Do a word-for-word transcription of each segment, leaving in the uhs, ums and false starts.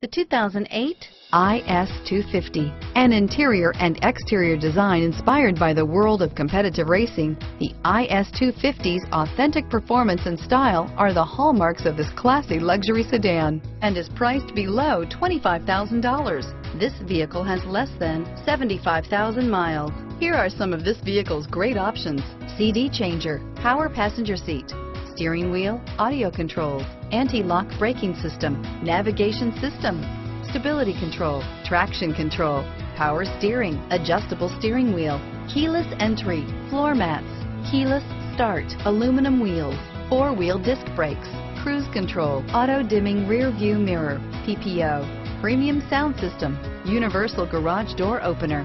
The two thousand eight I S two fifty, an interior and exterior design inspired by the world of competitive racing, the I S two fifty's authentic performance and style are the hallmarks of this classy luxury sedan and is priced below twenty-five thousand dollars. This vehicle has less than seventy-five thousand miles. Here are some of this vehicle's great options: C D changer, power passenger seat, steering wheel audio controls, anti-lock braking system, navigation system, stability control, traction control, power steering, adjustable steering wheel, keyless entry, floor mats, keyless start, aluminum wheels, four-wheel disc brakes, cruise control, auto-dimming rear view mirror, P P O, premium sound system, universal garage door opener,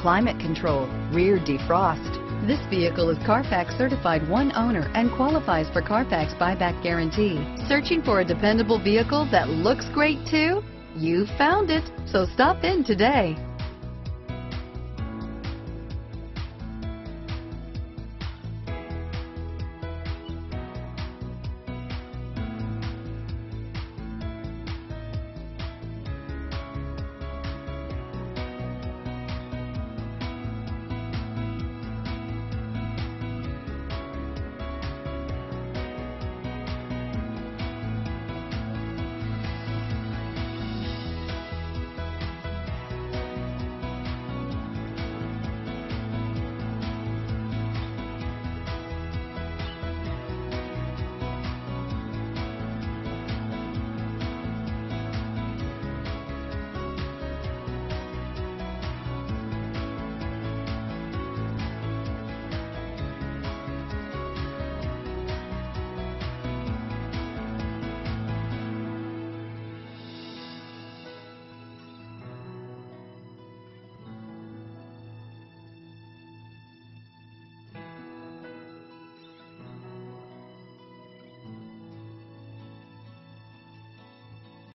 climate control, rear defrost. This vehicle is Carfax certified one owner and qualifies for Carfax buyback guarantee. Searching for a dependable vehicle that looks great too? You found it, so stop in today.